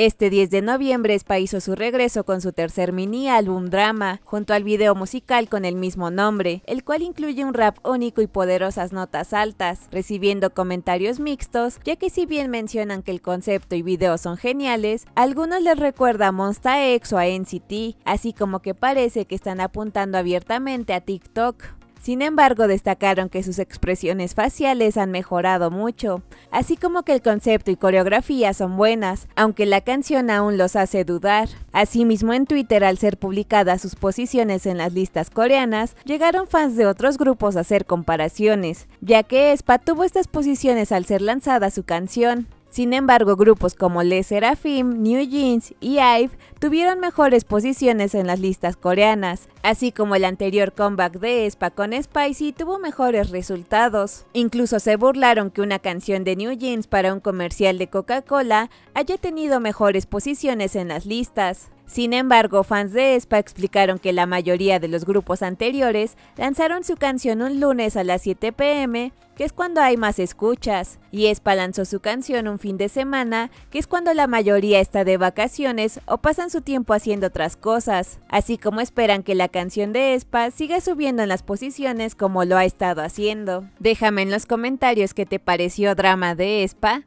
Este 10 de noviembre Aespa hizo su regreso con su tercer mini álbum Drama, junto al video musical con el mismo nombre, el cual incluye un rap único y poderosas notas altas, recibiendo comentarios mixtos, ya que si bien mencionan que el concepto y video son geniales, a algunos les recuerda a Monsta X o a NCT, así como que parece que están apuntando abiertamente a TikTok. Sin embargo, destacaron que sus expresiones faciales han mejorado mucho, así como que el concepto y coreografía son buenas, aunque la canción aún los hace dudar. Asimismo, en Twitter, al ser publicadas sus posiciones en las listas coreanas, llegaron fans de otros grupos a hacer comparaciones, ya que Aespa tuvo estas posiciones al ser lanzada su canción. Sin embargo, grupos como LE SSERAFIM, New Jeans y Ive tuvieron mejores posiciones en las listas coreanas, así como el anterior comeback de Aespa con Spicy tuvo mejores resultados. Incluso se burlaron que una canción de New Jeans para un comercial de Coca-Cola haya tenido mejores posiciones en las listas. Sin embargo, fans de Aespa explicaron que la mayoría de los grupos anteriores lanzaron su canción un lunes a las 7 p.m, que es cuando hay más escuchas, y Aespa lanzó su canción un fin de semana, que es cuando la mayoría está de vacaciones o pasan su tiempo haciendo otras cosas, así como esperan que la canción de Aespa siga subiendo en las posiciones como lo ha estado haciendo. Déjame en los comentarios qué te pareció Drama de Aespa.